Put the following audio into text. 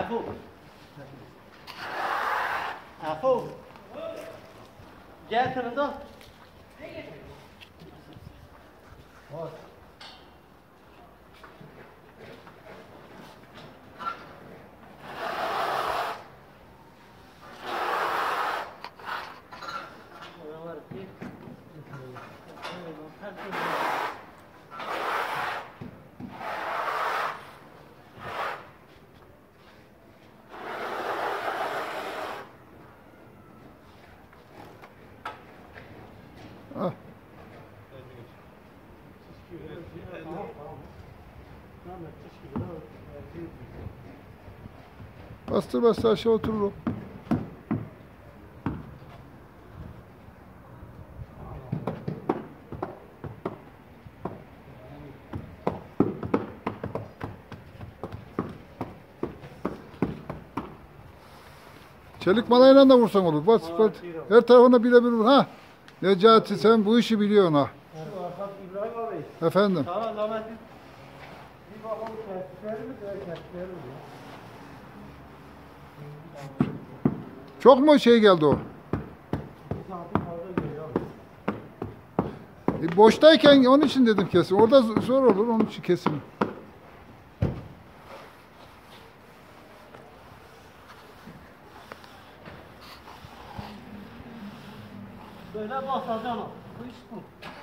Afu. Afu. Gel tanıdın. Ne getirdin? Bas. Bastır bastır aşağı otururum. Çelik malayla da vursan olur. Bas, bas. Her tarafına birebir vur. Ha. Necati sen bu işi biliyorsun ha. Efendim. Tamam Ahmet'im. Bir bakalım kestikleri mi? Kestikleri mi? Çok mu şey geldi o? Boştayken onun için dedim kesin. Orada zor olur onun için kesin. Böyle basacağım. Bu iş bu.